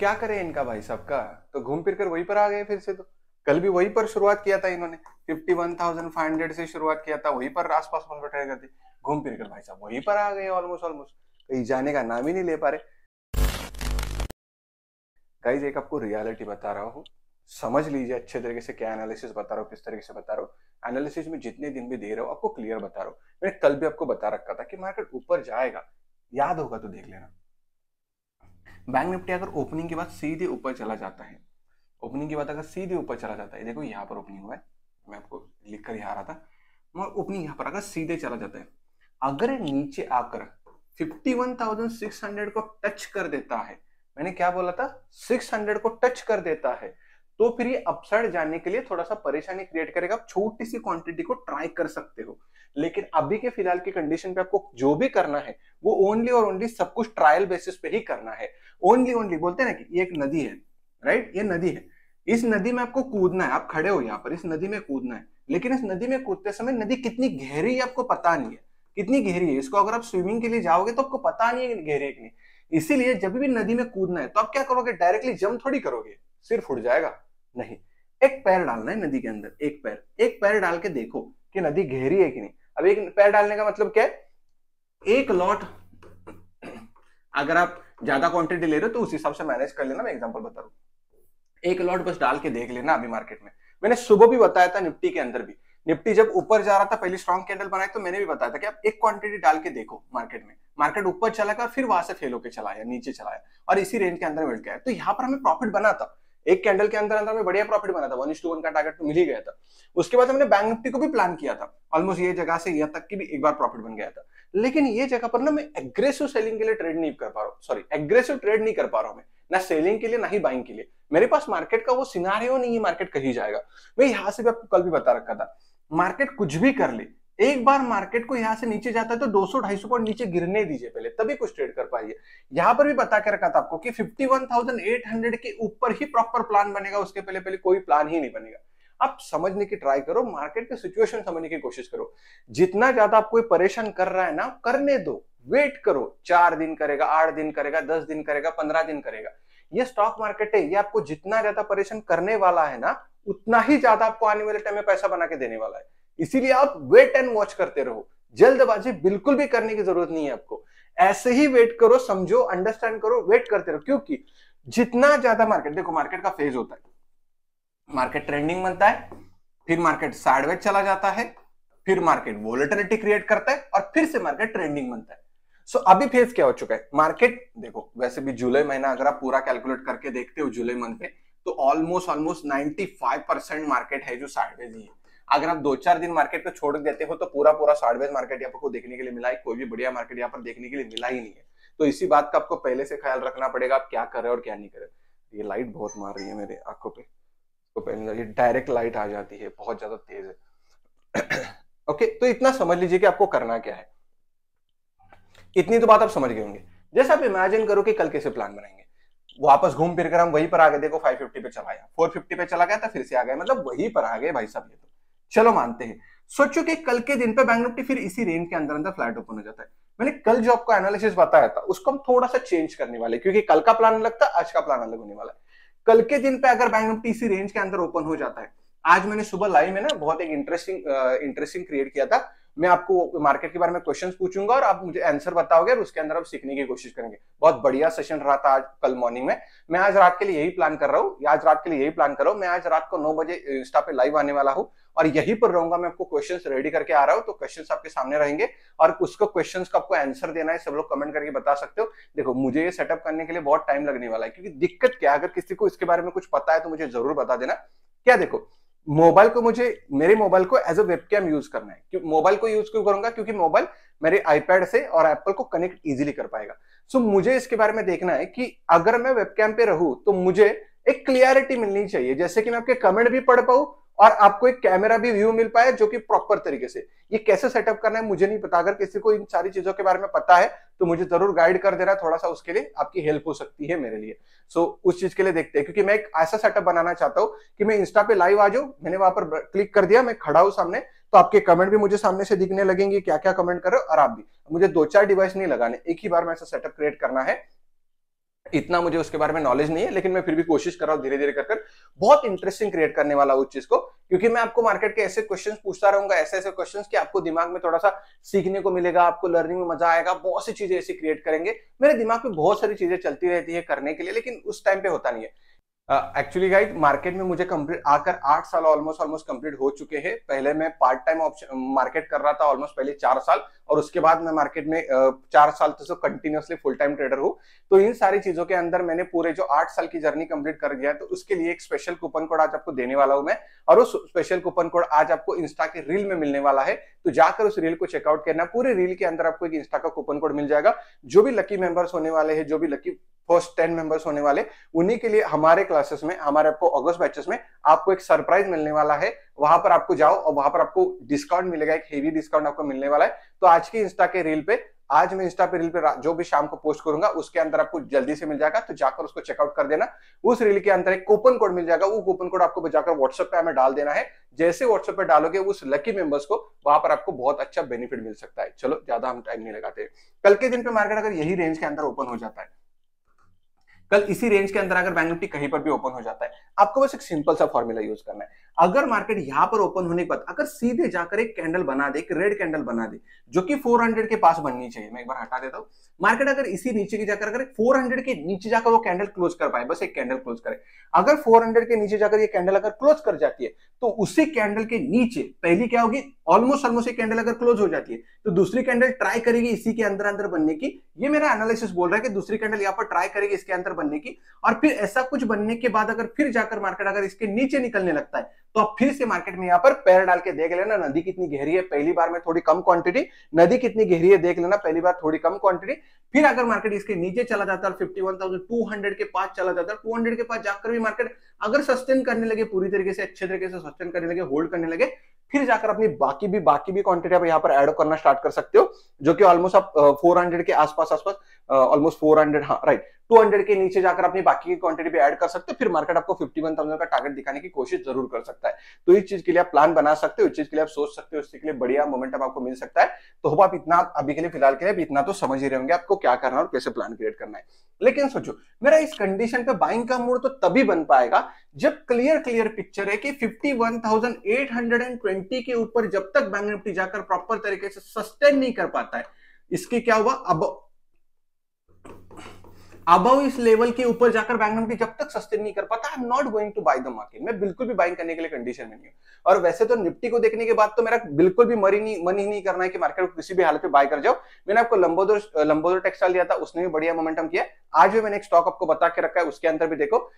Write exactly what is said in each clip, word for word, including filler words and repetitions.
क्या करें इनका भाई साहब का, तो घूम फिर कर वहीं पर आ गए फिर से। तो कल भी वहीं पर शुरुआत किया था इन्होंने, इक्यावन हज़ार पाँच सौ से शुरुआत किया था, वहीं पर आसपास में बैठे करते, घूम फिर कर भाई साहब वहीं पर आ गए। ऑलमोस्ट ऑलमोस्ट कहीं जाने का नाम ही नहीं ले पा रहे। गाइज एक आपको रियलिटी बता रहा हूँ, समझ लीजिए अच्छे तरीके से क्या एनालिसिस बता रहा हूँ, किस तरीके से बता रहा हूँ। एनालिसिस में जितने दिन भी दे रहा हूँ आपको क्लियर बता रहा हूँ। मैंने कल भी आपको बता रखा था कि मार्केट ऊपर जाएगा, याद होगा तो देख लेना। बैंक निफ्टी अगर ओपनिंग के बाद सीधे ऊपर चला जाता है, ओपनिंग के बाद अगर सीधे ऊपर चला जाता है, देखो यहाँ पर ओपनिंग हुआ है, मैं आपको लिख कर यहाँ आ रहा था, मगर ओपनिंग यहाँ पर अगर सीधे चला जाता है, अगर नीचे आकर इक्यावन हज़ार छह सौ को टच कर देता है, मैंने क्या बोला था, छह सौ को टच कर देता है, तो फिर ये अपसाइड जाने के लिए थोड़ा सा परेशानी क्रिएट करेगा। आप छोटी सी क्वांटिटी को ट्राई कर सकते हो, लेकिन अभी के फिलहाल की कंडीशन पे आपको जो भी करना है वो ओनली और ओनली सब कुछ ट्रायल बेसिस पे ही करना है। ओनली ओनली बोलते हैं ना कि ये एक नदी है, राइट, ये नदी है, इस नदी में आपको कूदना है, आप खड़े हो यहाँ पर, इस नदी में कूदना है, लेकिन इस नदी में कूदते समय नदी कितनी गहरी है आपको पता नहीं है, कितनी गहरी है इसको अगर आप स्विमिंग के लिए जाओगे तो आपको पता नहीं है गहरी है कि नहीं। इसीलिए जब भी नदी में कूदना है तो आप क्या करोगे, डायरेक्टली जंप थोड़ी करोगे, सिर्फ उड़ जाएगा, नहीं, एक पैर डालना है नदी के अंदर, एक पैर, एक पैर डाल के देखो कि नदी गहरी है कि नहीं। अब एक पैर डालने का मतलब क्या है, एक लॉट, अगर आप ज्यादा क्वांटिटी ले रहे हो तो उस हिसाब से मैनेज कर लेना, मैं एग्जांपल बता रहा हूं, एक लॉट बस डाल के देख लेना। अभी मार्केट में मैंने सुबह भी बताया था, निफ्टी के अंदर भी, निफ्टी जब ऊपर जा रहा था पहली स्ट्रॉन्ग कैंडल बनाई तो मैंने भी बताया था कि आप एक क्वांटिटी डाल के देखो मार्केट में, मार्केट ऊपर चला गया फिर वहां से फेल होकर चलाया, नीचे चलाया और इसी रेंज के अंदर बैठ गया। तो यहाँ पर हमें प्रॉफिट बना था, एक कैंडल के अंदर अंदर में बढ़िया प्रॉफिट बना था, वन इज टू वन का टारगेट तो मिल ही गया था। उसके बाद हमने बैंक निफ्टी को भी प्लान किया था, ऑलमोस्ट ये जगह से यहाँ तक की भी एक बार प्रॉफिट बन गया था, लेकिन ये जगह पर ना मैं एग्रेसिव सेलिंग के लिए ट्रेड नहीं कर पा रहा हूँ, सॉरी एग्रेसिव ट्रेड नहीं कर पा रहा हूँ मैं, ना सेलिंग के लिए ना ही बाइंग के लिए। मेरे पास मार्केट का वो सिनारियो नहीं है, मार्केट कहीं जाएगा, मैं यहाँ से भी आपको कल भी बता रखा था, मार्केट कुछ भी कर ले, एक बार मार्केट को यहाँ से नीचे जाता है तो दो सौ ढाई सौ पॉइंट नीचे गिरने दीजिए पहले, तभी कुछ ट्रेड कर पाइए। यहाँ पर भी बता के रखा था आपको कि इक्यावन हज़ार आठ सौ के ऊपर ही प्रॉपर प्लान बनेगा, उसके पहले पहले कोई प्लान ही नहीं बनेगा। आप समझने की ट्राई करो, मार्केट की सिचुएशन समझने की कोशिश करो, जितना ज्यादा आपको परेशान कर रहा है ना करने दो, वेट करो, चार दिन करेगा, आठ दिन करेगा, दस दिन करेगा, पंद्रह दिन करेगा, ये स्टॉक मार्केट है, ये आपको जितना ज्यादा परेशान करने वाला है ना उतना ही ज्यादा आपको आने वाले टाइम में पैसा बना के देने वाला है। इसीलिए आप वेट एंड वॉच करते रहो, जल्दबाजी बिल्कुल भी करने की जरूरत नहीं है आपको, ऐसे ही वेट करो, समझो, अंडरस्टैंड करो, वेट करते रहो, क्योंकि जितना ज्यादा मार्केट, देखो मार्केट का फेज होता है, मार्केट ट्रेंडिंग बनता है, फिर मार्केट साइडवेज चला जाता है, फिर मार्केट वोलेटिलिटी क्रिएट करता है और फिर से मार्केट ट्रेंडिंग बनता है। सो अभी फेज क्या हो चुका है, मार्केट देखो वैसे भी जुलाई महीना अगर आप पूरा कैलकुलेट करके देखते हो जुलाई मंथ पे, तो almost almost ninety five percent market है जो साइडवेज ही है। अगर आप दो चार दिन मार्केट को छोड़ देते हो तो पूरा पूरा साइडवेज मार्केट यहाँ पर देखने के लिए मिला है, कोई भी बढ़िया मार्केट यहाँ पर देखने के लिए मिला ही नहीं है। तो इसी बात का आपको पहले से ख्याल रखना पड़ेगा, आप क्या कर रहे हो और क्या नहीं कर रहे। ये लाइट बहुत मार रही है मेरे आंखों पे, तो पहले ये डायरेक्ट लाइट आ जाती है, बहुत ज्यादा तेज है। ओके, तो इतना समझ लीजिए कि आपको करना क्या है, इतनी तो बात आप समझ गए होंगे। जैसे आप इमेजिन करो कि कल कैसे प्लान बनाएंगे, वापस घूम फिर कर हम वहीं पर आ गए, देखो फाइव फिफ्टी पे चला गया, फोर फिफ्टी पे चला गया था, फिर से आ गए, मतलब वहीं पर आ गए भाई साहब। ये तो चलो मानते हैं, सोचो कि कल के दिन पे बैंक निफ्टी फिर इसी रेंज के अंदर अंदर फ्लैट ओपन हो जाता है। मैंने कल जो आपको एनालिसिस बताया था उसको हम थोड़ा सा चेंज करने वाले, क्योंकि कल का प्लान अलग था, आज का प्लान अलग होने वाला है। कल के दिन पे अगर बैंक निफ्टी इसी रेंज के अंदर ओपन हो जाता है, आज मैंने सुबह लाइव में ना बहुत एक इंटरेस्टिंग इंटरेस्टिंग क्रिएट किया था, मैं आपको मार्केट के बारे में क्वेश्चंस पूछूंगा और आप मुझे आंसर बताओगे और उसके अंदर आप सीखने की कोशिश करेंगे। बहुत बढ़िया सेशन रहा था आज, कल मॉर्निंग में। मैं आज रात के लिए यही प्लान कर रहा हूँ, आज रात के लिए यही प्लान कर रहा हूँ, मैं आज रात को नौ बजे इंस्टा पे लाइव आने वाला हूँ और यहीं पर रहूंगा। मैं आपको क्वेश्चंस रेडी करके आ रहा हूँ, तो क्वेश्चंस आपके सामने रहेंगे और उसको क्वेश्चंस का आपको आंसर देना है। सब लोग कमेंट करके बता सकते हो। देखो मुझे ये सेटअप करने के लिए बहुत टाइम लगने वाला है, क्योंकि दिक्कत क्या है, अगर किसी को इसके बारे में कुछ पता है तो मुझे जरूर बता देना। क्या देखो, मोबाइल को मुझे मेरे मोबाइल को एज अ वेबकैम यूज करना है। क्यों मोबाइल को यूज क्यों करूंगा, क्योंकि मोबाइल मेरे आईपैड से और एप्पल को कनेक्ट इजीली कर पाएगा। सो so, मुझे इसके बारे में देखना है कि अगर मैं वेबकैम पे रहूं तो मुझे एक क्लियरिटी मिलनी चाहिए, जैसे कि मैं आपके कमेंट भी पढ़ पाऊं और आपको एक कैमरा भी व्यू मिल पाए जो कि प्रॉपर तरीके से। ये कैसे सेटअप करना है मुझे नहीं पता, अगर किसी को इन सारी चीजों के बारे में पता है तो मुझे जरूर गाइड कर देना, थोड़ा सा उसके लिए आपकी हेल्प हो सकती है मेरे लिए। सो so, उस चीज के लिए देखते हैं, क्योंकि मैं एक ऐसा सेटअप बनाना चाहता हूं कि मैं इंस्टा पे लाइव आ जाऊं, मैंने वहां पर क्लिक कर दिया, मैं खड़ा हूं सामने, तो आपके कमेंट भी मुझे सामने से दिखने लगेंगे, क्या क्या कमेंट कर रहे हो, और आप भी। मुझे दो चार डिवाइस नहीं लगाने, एक ही बार में ऐसा सेटअप क्रिएट करना है। इतना मुझे उसके बारे में नॉलेज नहीं है, लेकिन मैं फिर भी कोशिश कर रहा हूँ धीरे धीरे कर कर बहुत इंटरेस्टिंग क्रिएट करने वाला हूँ उस चीज को, क्योंकि मैं आपको मार्केट के ऐसे क्वेश्चंस पूछता रहूंगा, ऐसे ऐसे क्वेश्चंस कि आपको दिमाग में थोड़ा सा सीखने को मिलेगा, आपको लर्निंग में मजा आएगा। बहुत सी चीजें ऐसी क्रिएट करेंगे, मेरे दिमाग में बहुत सारी चीजें चलती रहती है करने के लिए, लेकिन उस टाइम पे होता नहीं है। एक्चुअली uh, गाइस मार्केट में मुझे कंप्लीट आकर आठ साल ऑलमोस्ट ऑलमोस्ट कंप्लीट हो चुके हैं। पहले मैं पार्ट टाइम ऑप्शन मार्केट कर रहा था ऑलमोस्ट पहले चार साल, और उसके बाद मैं मार्केट में uh, चार साल तक तो कंटिन्यूअसली फुल टाइम ट्रेडर हूँ। तो इन सारी चीजों के अंदर मैंने पूरे जो आठ साल की जर्नी कंप्लीट कर गया, तो उसके लिए एक स्पेशल कूपन कोड आज आपको देने वाला हूँ मैं, और उस स्पेशल कूपन कोड आज आपको इंस्टा के रील में मिलने वाला है। तो जाकर उस रील को चेकआउट करना, पूरे रील के अंदर आपको एक इंस्टा का कूपन कोड मिल जाएगा। जो भी लकी मेंबर्स होने वाले हैं, जो भी लकी फर्स्ट टेन मेंबर्स होने वाले, उन्हीं के लिए हमारे क्लासेस में, हमारे आपको अगस्त बैचेस में आपको एक सरप्राइज मिलने वाला है। वहां पर आपको जाओ और वहां पर आपको डिस्काउंट मिलेगा, एक हेवी डिस्काउंट आपको मिलने वाला है। तो आज की इंस्टा के रील पे, आज मैं इंस्टा पे रील पे जो भी शाम को पोस्ट करूंगा उसके अंदर आपको जल्दी से मिल जाएगा, तो जाकर उसको चेकआउट कर देना। उस रील के अंदर एक कूपन कोड मिल जाएगा, वो कूपन कोड आपको जाकर व्हाट्सएप पे हमें डाल देना है। जैसे व्हाट्सएप पे डालोगे उस लकी मेंबर्स को, वहां पर आपको बहुत अच्छा बेनिफिट मिल सकता है। चलो ज्यादा हम टाइम नहीं लगाते। कल के दिन पे मार्केट अगर यही रेंज के अंदर ओपन हो जाता है, कल इसी रेंज के अंदर अगर बैंक निफ्टी कहीं पर भी ओपन हो जाता है, आपको बस एक सिंपल सा फॉर्मूला यूज करना है। अगर मार्केट यहाँ पर ओपन होने के बाद अगर सीधे जाकर एक कैंडल बना दे, एक रेड कैंडल बना दे, जो कि चार सौ के पास बननी चाहिए, मैं एक बार हटा देता हूँ। मार्केट अगर इसी नीचे की जाकर अगर चार सौ के नीचे जाकर वो कैंडल क्लोज कर पाए, बस एक कैंडल क्लोज करे, अगर चार सौ के नीचे जाकर ये कैंडल अगर क्लोज कर जाती है, तो उसी कैंडल के नीचे पहली क्या होगी, ऑलमोस्ट ऑलमोस्ट एक कैंडल अगर क्लोज हो जाती है, तो दूसरी कैंडल ट्राई करेगी इसी के अंदर अंदर बनने की। ये मेरा एनालिसिस बोल रहा है कि दूसरी कैंडल यहाँ पर ट्राई करेगी इसके अंदर बनने की, और फिर ऐसा कुछ बनने के बाद अगर फिर जाकर मार्केट अगर इसके नीचे निकलने लगता है, तो आप फिर से मार्केट में यहाँ पर पैर डाल के देख लेना, नदी कितनी गहरी है। पहली बार में थोड़ी कम क्वांटिटी, नदी कितनी गहरी है देख लेना, पहली बार थोड़ी कम क्वांटिटी। फिर अगर मार्केट इसके नीचे चला जाता है, इक्यावन हज़ार दो सौ के पास चला जाता है, दो सौ के पास जाकर भी मार्केट अगर सस्टेन करने लगे, पूरी तरीके से अच्छे तरीके से सस्टेन करने लगे, होल्ड करने लगे, फिर जाकर अपनी बाकी भी बाकी भी क्वांटिटी आप यहाँ पर ऐड करना स्टार्ट कर सकते हो, जो कि ऑलमोस्ट आप चार सौ के आसपास आसपास ऑलमोस्ट चार सौ, हाँ राइट, दो सौ के नीचे जाकर अपनी बाकी की क्वांटिटी भी ऐड कर सकते हो। फिर मार्केट आपको इक्यावन हज़ार का टारगेट दिखाने की कोशिश जरूर कर सकता है। तो इस चीज के लिए आप प्लान बना सकते हो, इस चीज के लिए आप सोच सकते हो, इसके लिए बढ़िया मोमेंटम आपको मिल सकता है। तो होप आप इतना अभी के लिए फिलहाल के लिए इतना तो समझ ही रहे होंगे आपको क्या करना है और कैसे प्लान क्रिएट करना है। लेकिन सोचो मेरा इस कंडीशन पे बाइंग का मूड तो तभी बन पाएगा जब क्लियर क्लियर पिक्चर है कि इक्यावन हज़ार आठ सौ बीस के ऊपर जब तक बैंक निफ्टी जाकर प्रॉपर तरीके से सस्टेन नहीं कर पाता है, इसकी क्या हुआ, अब अबव इस लेवल के ऊपर जाकर बैंक निफ्टी जब तक सस्टेन नहीं कर पाता, I am not going to buy the market, मैं बिल्कुल भी बाइंग करने के लिए कंडीशन में नहीं हूं। और वैसे तो निफ्टी को देखने के बाद तो मेरा बिल्कुल भी मरी नहीं मन ही नहीं करना है कि मार्केट को किसी भी हालत में बाय कर जाओ। मैंने आपको लंबोदर लंबोदर टेक्सटाइल दिया था, उसने भी बढ़िया मोमेंटम किया। आज भी मैंने एक स्टॉक आपको बता के रखा है, उसके अंदर भी देखो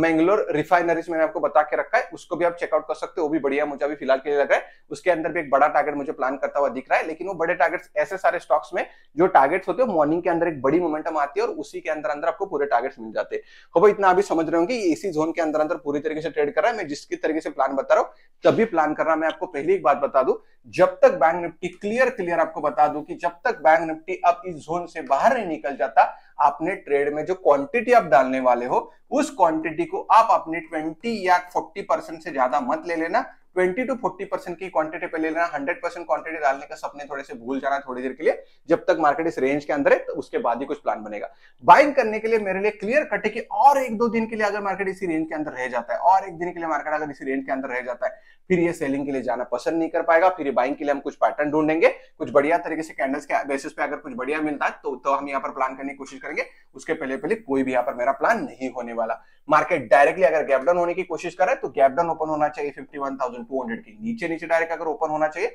मैंगलोर रिफाइनरीज मैंने आपको बता के रखा है, उसको भी आप चेकआउट कर सकते हो, वो भी बढ़िया मुझे अभी फिलहाल के लिए लग रहा है। उसके अंदर भी एक बड़ा टारगेट मुझे प्लान करता हुआ दिख रहा है, लेकिन वो बड़े टारगेट्स, ऐसे सारे स्टॉक्स में जो टारगेट्स होते हैं मॉर्निंग के अंदर एक बड़ी मोमेंटम आती है और उसी के अंदर अंदर आपको पूरे टारगेट्स मिल जाते हैं। हो इतना अभी समझ रहे होंगे इसी जोन के अंदर अंदर पूरी तरीके से ट्रेड कर रहा है। मैं जिसकी तरीके से प्लान बता रहा हूँ तभी प्लान कर रहा। मैं आपको पहले एक बात बता दूं, जब तक बैंक निफ्टी क्लियर क्लियर आपको बता दूं कि जब तक बैंक निफ्टी अब इस जोन से बाहर नहीं निकल जाता, आपने ट्रेड में जो क्वांटिटी आप डालने वाले हो उस क्वांटिटी को आप अपने बीस या चालीस परसेंट से ज्यादा मत ले लेना। बीस टू चालीस परसेंट की क्वांटिटी पे ले लेना, सौ परसेंट क्वांटिटी डालने का सपने थोड़े से भूल जाना थोड़ी देर के लिए। जब तक मार्केट इस रेंज के अंदर है तो उसके बाद ही कुछ प्लान बनेगा। बाइंग करने के लिए मेरे लिए क्लियर कट है कि और एक दो दिन के लिए अगर मार्केट इसी रेंज के अंदर रह जाता है, और एक दिन के लिए मार्केट अगर इसी रेंज के अंदर रह जाता है, फिर ये सेलिंग के लिए जाना पसंद नहीं कर पाएगा। फिर बाइंग के लिए हम कुछ पैटर्न ढूंढेंगे, कुछ बढ़िया तरीके से कैंडल्स के बेसिस पे अगर कुछ बढ़िया मिलता है तो, तो हम यहाँ पर प्लान करने की कोशिश करेंगे। उसके पहले पहले कोई भी यहाँ पर मेरा प्लान नहीं होने वाला। मार्केट डायरेक्टली अगर गैप डाउन होने की कोशिश करे तो गैप डाउन ओपन होना चाहिए इक्यावन हज़ार दो सौ के नीचे नीचे डायरेक्ट अगर ओपन होना चाहिए,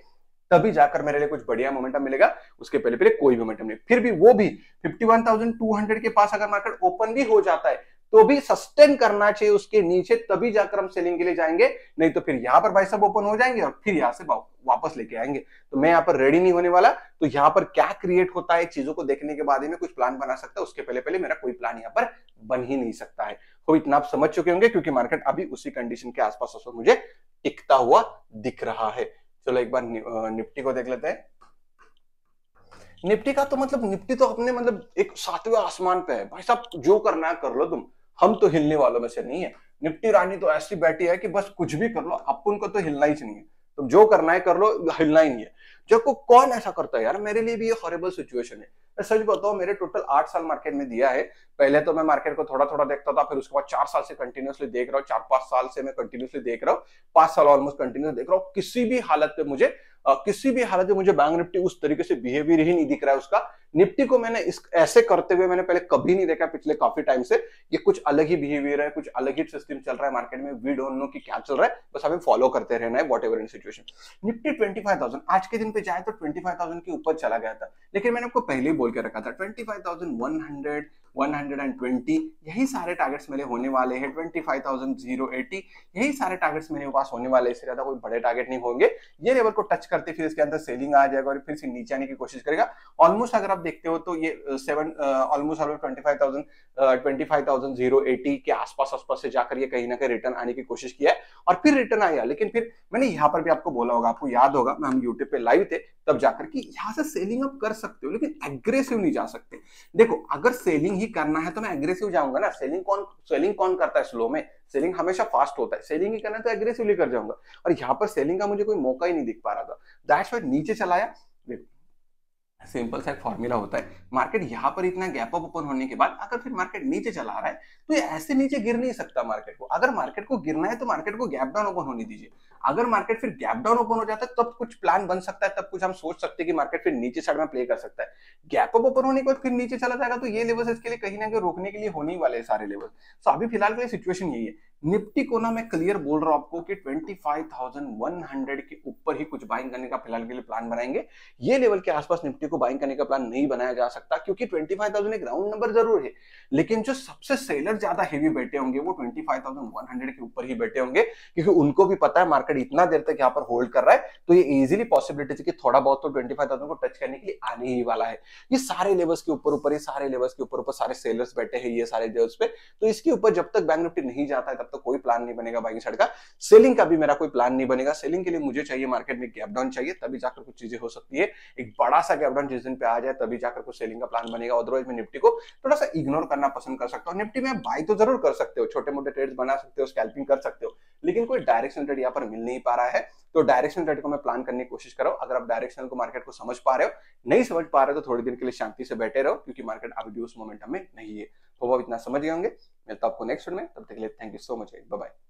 तभी जाकर मेरे लिए कुछ बढ़िया मोमेंटम मिलेगा। उसके पहले पहले कोई मोमेंटम नहीं। फिर भी वो भी इक्यावन हज़ार दो सौ के पास अगर मार्केट ओपन भी हो जाता है तो भी सस्टेन करना चाहिए उसके नीचे, तभी जाकर हम सेलिंग के लिए जाएंगे। नहीं तो फिर यहाँ पर भाई सब ओपन हो जाएंगे और फिर यहाँ से वापस लेके आएंगे। तो मैं यहाँ पर रेडी नहीं होने वाला। तो यहाँ पर क्या क्रिएट होता है चीजों को देखने के बाद ही मैं कुछ प्लान बना सकता हूँ। उसके पहले पहले मेरा कोई प्लान यहाँ पर बन ही नहीं सकता है। तो इतना आप समझ चुके होंगे, क्योंकि मार्केट अभी उसी कंडीशन के आसपास आसपास मुझे टिकता हुआ दिख रहा है। चलो एक बार नि, निफ्टी को देख लेते हैं। निफ्टी का तो मतलब निफ्टी तो अपने मतलब एक सातवें आसमान पे है भाई साहब, जो करना है कर लो तुम, हम तो हिलने वालों में से नहीं है। निफ्टी रानी तो ऐसी बैठी है कि बस कुछ भी कर लो, अपन को तो हिलना ही नहीं है, तुम जो करना है कर लो, हिलना ही नहीं है। जो को कौन ऐसा करता है यार, मेरे लिए भी ये हॉरेबल सिचुएशन है। मैं सच बताऊं मेरे टोटल आठ साल मार्केट में दिया है। पहले तो मैं मार्केट को थोड़ा थोड़ा देखता था, फिर उसके बाद चार साल से कंटिन्यूसली देख रहा हूँ, चार पांच साल से मैं कंटिन्यूसली देख रहा हूँ, पांच साल ऑलमोस्ट कंटिन्यूस देख रहा हूँ। किसी भी हालत पे मुझे आ, किसी भी हालत में मुझे बैंक निफ्टी उस तरीके से बिहेवियर ही नहीं दिख रहा है उसका। निफ्टी को मैंने इस ऐसे करते हुए मैंने पहले कभी नहीं देखा पिछले काफी टाइम से। ये कुछ अलग ही बिहेवियर है, कुछ अलग ही सिस्टम चल रहा है मार्केट में। वी डोंट नो कि क्या चल रहा है, बस हमें फॉलो करते रहना है whatever in situation. Nifty twenty five thousand आज के दिन पे जाए तो ट्वेंटी फाइव थाउजेंड के ऊपर चला गया था, लेकिन मैंने आपको पहले ही बोल के रखा था twenty five thousand one hundred one hundred and twenty यही सारे टारगेट्स मेरे होने वाले हैं। Twenty five thousand zero eighty यही सारे टारगेट्स मेरे पास होने वाले, इससे ज्यादा कोई बड़े टारगेट नहीं होंगे। ये लेवल को टच करते फिर इसके अंदर सेलिंग आ जाएगा और फिर से नीचे आने की कोशिश करेगा। ऑलमोस्ट अगर आप देखते हो तो ये seven almost twenty five thousand twenty five thousand zero eighty के आसपास आसपास से जाकर ये कहीं ना कहीं रिटर्न आने की कोशिश किया है और फिर रिटर्न आया। लेकिन फिर मैंने यहाँ पर भी आपको बोला होगा, आपको याद होगा, मैं हम यूट्यूब पे लाइव थे तब जाकर कि यहाँ से सेलिंग आप कर सकते हो लेकिन एग्रेसिव नहीं जा सकते। देखो अगर सेलिंग ही करना है तो मैं एग्रेसिव जाऊंगा ना। सेलिंग कौन सेलिंग कौन करता है स्लो में? सेलिंग हमेशा फास्ट होता है। सेलिंग ही करना है तो एग्रेसिवली कर जाऊंगा और यहाँ पर सेलिंग का मुझे कोई मौका ही नहीं दिख पा रहा था। दैट्स व्हाई नीचे चलाया। देखो सिंपल सा एक फॉर्मूला होता है, मार्केट यहाँ पर इतना गैप अप ओपन होने के बाद अगर फिर मार्केट नीचे चला रहा है तो ये ऐसे नीचे गिर नहीं सकता। मार्केट को अगर मार्केट को गिरना है तो मार्केट को गैप डाउन ओपन होने दीजिए। अगर मार्केट फिर गैप डाउन ओपन हो जाता है तब कुछ प्लान बन सकता है, तब कुछ हम सोच सकते हैं कि मार्केट फिर नीचे साइड में प्ले कर सकता है। गैप अप ओपन होने के बाद फिर नीचे चला जाएगा तो ये लेवल इसके लिए कहीं ना कहीं रोकने के लिए होने वाले हैं सारे लेवल। सो अभी फिलहाल के लिए सिचुएशन यही है। निफ्टी को ना मैं क्लियर बोल रहा हूं आपको कि twenty five thousand one hundred के ऊपर ही कुछ बाइंग करने का फिलहाल के लिए प्लान बनाएंगे। ये लेवल के आसपास निफ्टी को बाइंग करने का प्लान नहीं बनाया जा सकता क्योंकि ट्वेंटी फाइव थाउजेंड एक राउंड नंबर जरूर है, लेकिन जो सबसे सेलर ज्यादा हेवी बैठे होंगे वो twenty five thousand one hundred के ऊपर ही बैठे होंगे क्योंकि उनको भी पता है मार्केट इतना देर तक यहाँ पर होल्ड कर रहा है तो ये इजिली पॉसिबिलिटी कि थोड़ा बहुत तो ट्वेंटी फाइव थाउजेंड को टच करने के लिए आने ही वाला है। ये सारे लेवल्स के ऊपर ऊपर ये सारे लेवल्स के ऊपर ऊपर सारे सेलर्स बैठे हैं ये सारे लेवल्स पे, तो इसके ऊपर जब तक बैंक निफ्टी नहीं जाता है तो कोई प्लान नहीं बनेगा बाइंग साइड का। सेलिंग का भी मेरा कोई प्लान नहीं बनेगा। सेलिंग के लिए मुझे चाहिए मार्केट में गैप डाउन चाहिए, तभी जाकर कुछ चीजें हो सकती है। एक बड़ा सा गैप डाउन जिस दिन पे आ जाए तभी जाकर कुछ सेलिंग का प्लान बनेगा। अदरवाइज मैं निफ्टी को थोड़ा सा इग्नोर करना पसंद कर सकता हूँ। निफ्टी में बाई तो जरूर कर सकते हो, छोटे मोटे ट्रेड्स बना सकते हो, स्कैल्पिंग कर सकते हो, लेकिन कोई डायरेक्शनल ट्रेड यहाँ पर मिल नहीं पा रहा है। तो डायरेक्शनल ट्रेड को मैं प्लान करने की कोशिश कर रहा हूं। अगर आप डायरेक्शनल को मार्केट को समझ पा रहे हो, नहीं समझ पा रहे हो तो थोड़ी देर के लिए शांति से बैठे रहो क्योंकि मार्केट अभी उस मोमेंटम में नहीं है। तो वो इतना समझ गए होंगे। मिलता हूं आपको नेक्स्ट वीडियो में, तब तक के लिए thank you so much, bye bye.